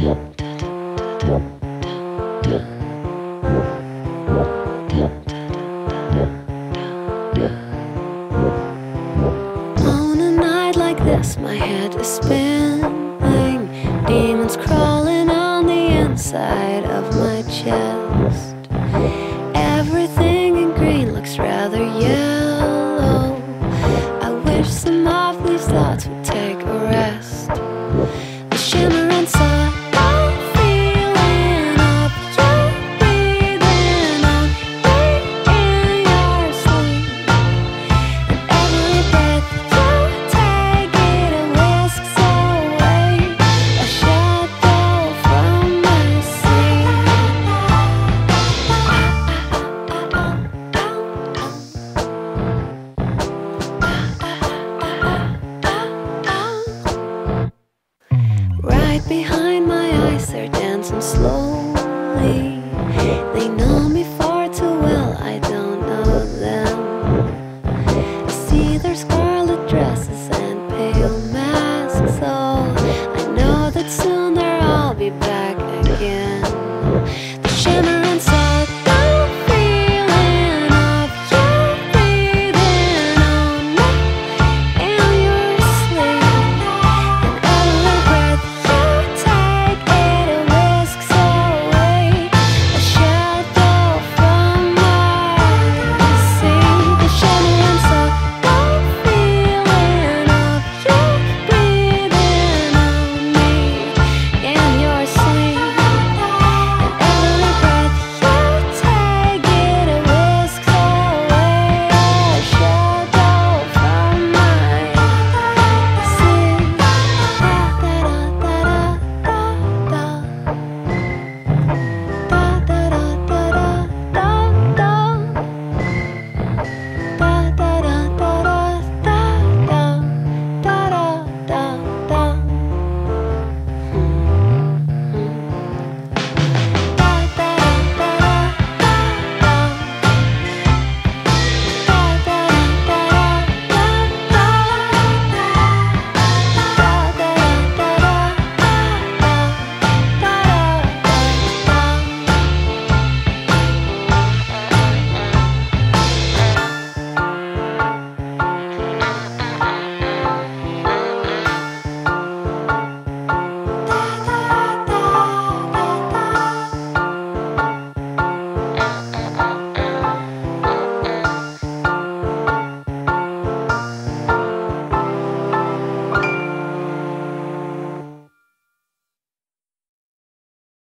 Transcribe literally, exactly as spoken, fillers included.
On a night like this, my head is spinning. Demons crawling on the inside of my chest. Everything in green looks rather yellow. I wish some of these thoughts would take a rest. The shimmer inside. Right behind my eyes, they're dancing slowly. They know me far too well, I don't know them. I see their scarlet dresses and pale masks, so I know that soon